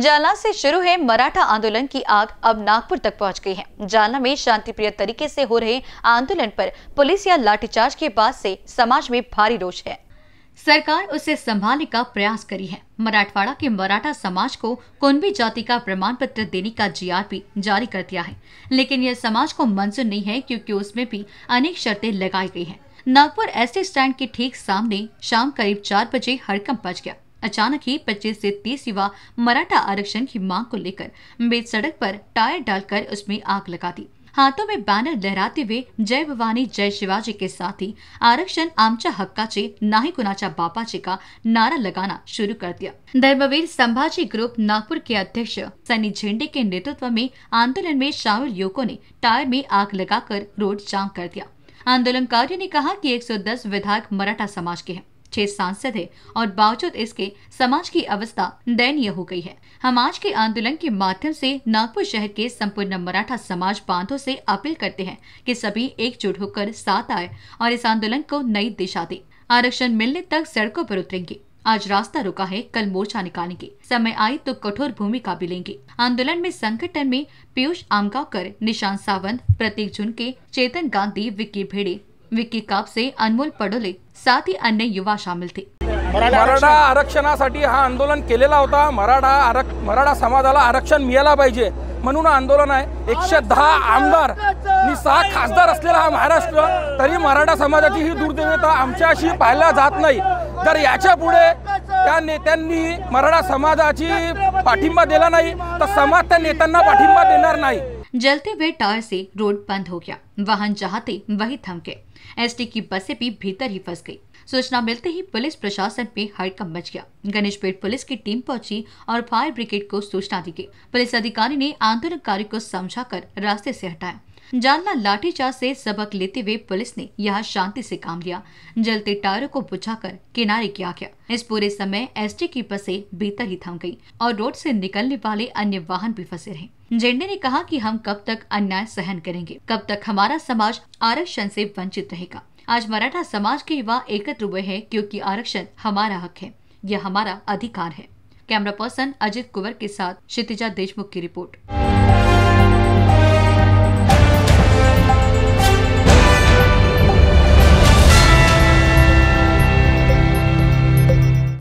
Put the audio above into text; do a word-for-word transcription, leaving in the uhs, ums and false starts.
जालना से शुरू है मराठा आंदोलन की आग अब नागपुर तक पहुंच गई है। जालना में शांतिप्रिय तरीके से हो रहे आंदोलन पर पुलिस या लाठीचार्ज के बाद से समाज में भारी रोष है। सरकार उसे संभालने का प्रयास करी है। मराठवाड़ा के मराठा समाज को कुणबी जाति का प्रमाण पत्र देने का जीआरपी जारी कर दिया है, लेकिन यह समाज को मंजूर नहीं है क्योंकि उसमें भी अनेक शर्तें लगाई गई है। नागपुर एस टी स्टैंड के ठीक सामने शाम करीब चार बजे हड़कंप मच गया। अचानक ही पच्चीस से तीस युवा मराठा आरक्षण की मांग को लेकर बीच सड़क पर टायर डालकर उसमें आग लगा दी। हाथों में बैनर लहराते हुए जय भवानी जय शिवाजी के साथ ही आरक्षण आमच्या हक्काचे नाही कुणाच्या बापाचे का नारा लगाना शुरू कर दिया। धर्मवीर संभाजी ग्रुप नागपुर के अध्यक्ष सनी झेंडे के नेतृत्व में आंदोलन में शामिल युवकों ने टायर में आग लगाकर रोड जाम कर दिया। आंदोलनकारियों ने कहा कि एक सौ दस विधायक मराठा समाज के हैं, छह सांसद है और बावजूद इसके समाज की अवस्था दयनीय हो गई है। हम आज के आंदोलन के माध्यम से नागपुर शहर के संपूर्ण मराठा समाज बांधों से अपील करते हैं कि सभी एकजुट होकर साथ आए और इस आंदोलन को नई दिशा दे। आरक्षण मिलने तक सड़कों पर उतरेंगे। आज रास्ता रुका है, कल मोर्चा निकालेंगे। समय आए तो कठोर भूमिका भी लेंगे। आंदोलन में संगठन में पीयूष आमगावकर, निशांत सावंत, प्रतीक झुनके, चेतन गांधी, विक्की भेड़े, विक्की कापसे, अनमोल पडोले साथ ही अन्य युवा शामिल थे। मराठा आरक्षणासाठी हा आंदोलन केलेला होता। मराठा आरक मराठा समाजाला आरक्षण मिळाला पाहिजे म्हणून आंदोलन आहे। एकशे दहा आमदार आणि सहा खासदार असलेला हा महाराष्ट्र, तरी मराठा समाजाची ही दुर्दैवता आमच्याशी पाहायला जात नाही। तर याच्या पुढे त्या नेत्यांनी मराठा समाजाची पाठिंबा दिला नाही तर समाज त्या नेत्यांना पाठिंबा देणार नाही। जलते हुए टायर से रोड बंद हो गया। वाहन जहाँ थे वही थम गए। एसटी की बसें भी भीतर ही फंस गई। सूचना मिलते ही पुलिस प्रशासन पे हड़कंप मच गया। गणेशपेट पुलिस की टीम पहुंची और फायर ब्रिगेड को सूचना दी गई। पुलिस अधिकारी ने आंदोलनकारी को समझाकर रास्ते से हटाया। जालना लाठीचार्ज से सबक लेते हुए पुलिस ने यहाँ शांति से काम लिया। जलते टायरों को बुझाकर किनारे किया गया। इस पूरे समय एसटी की बसें भीतर ही थम गई और रोड से निकलने वाले अन्य वाहन भी फंसे रहे। झेंडे ने कहा कि हम कब तक अन्याय सहन करेंगे, कब तक हमारा समाज आरक्षण से वंचित रहेगा। आज मराठा समाज के युवा एकत्र हुए हैं क्योंकि आरक्षण हमारा हक है, यह हमारा अधिकार है। कैमरा पर्सन अजित कुवर के साथ क्षितिजा देशमुख की रिपोर्ट।